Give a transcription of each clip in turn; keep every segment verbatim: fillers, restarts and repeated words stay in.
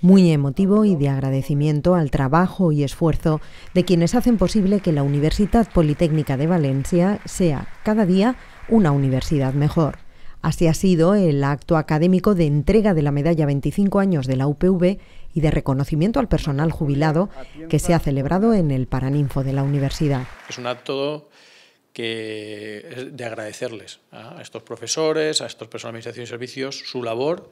Muy emotivo y de agradecimiento al trabajo y esfuerzo de quienes hacen posible que la Universidad Politécnica de Valencia sea cada día una universidad mejor. Así ha sido el acto académico de entrega de la medalla veinticinco años de la U P V y de reconocimiento al personal jubilado que se ha celebrado en el Paraninfo de la universidad. Es un acto que es de agradecerles a estos profesores, a estos personal de administración y servicios, su labor,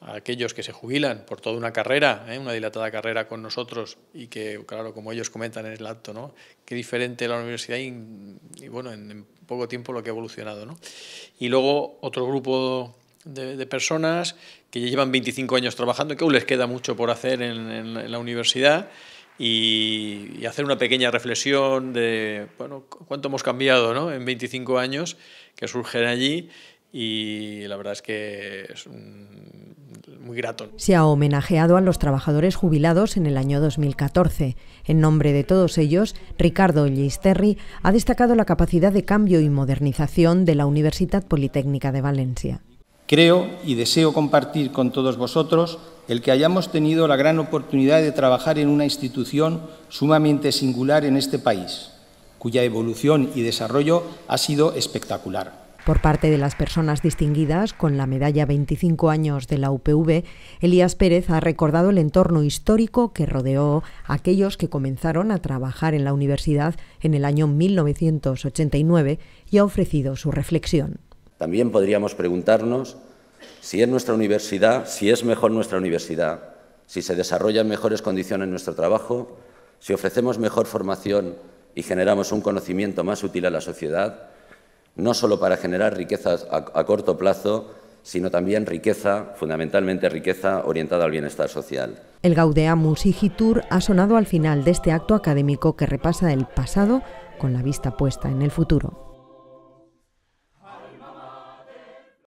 a aquellos que se jubilan por toda una carrera, ¿eh? una dilatada carrera con nosotros y que, claro, como ellos comentan en el acto, ¿no? Qué diferente la universidad y, y bueno, en, en poco tiempo lo que ha evolucionado, ¿no? Y luego otro grupo de, de personas que ya llevan veinticinco años trabajando, que aún les queda mucho por hacer en, en, en la universidad y, y hacer una pequeña reflexión de, bueno, cuánto hemos cambiado, ¿no? En veinticinco años que surgen allí y la verdad es que es un... muy grato. Se ha homenajeado a los trabajadores jubilados en el año dos mil catorce. En nombre de todos ellos, Ricardo Llisterri ha destacado la capacidad de cambio y modernización de la Universidad Politécnica de Valencia. Creo y deseo compartir con todos vosotros el que hayamos tenido la gran oportunidad de trabajar en una institución sumamente singular en este país, cuya evolución y desarrollo ha sido espectacular. Por parte de las personas distinguidas con la medalla veinticinco años de la U P V, Elías Pérez ha recordado el entorno histórico que rodeó a aquellos que comenzaron a trabajar en la universidad en el año mil novecientos ochenta y nueve y ha ofrecido su reflexión. También podríamos preguntarnos si es nuestra universidad, si es mejor nuestra universidad, si se desarrollan mejores condiciones en nuestro trabajo, si ofrecemos mejor formación y generamos un conocimiento más útil a la sociedad, no solo para generar riqueza a, a corto plazo, sino también riqueza, fundamentalmente riqueza, orientada al bienestar social. El Gaudeamus Igitur ha sonado al final de este acto académico que repasa el pasado con la vista puesta en el futuro.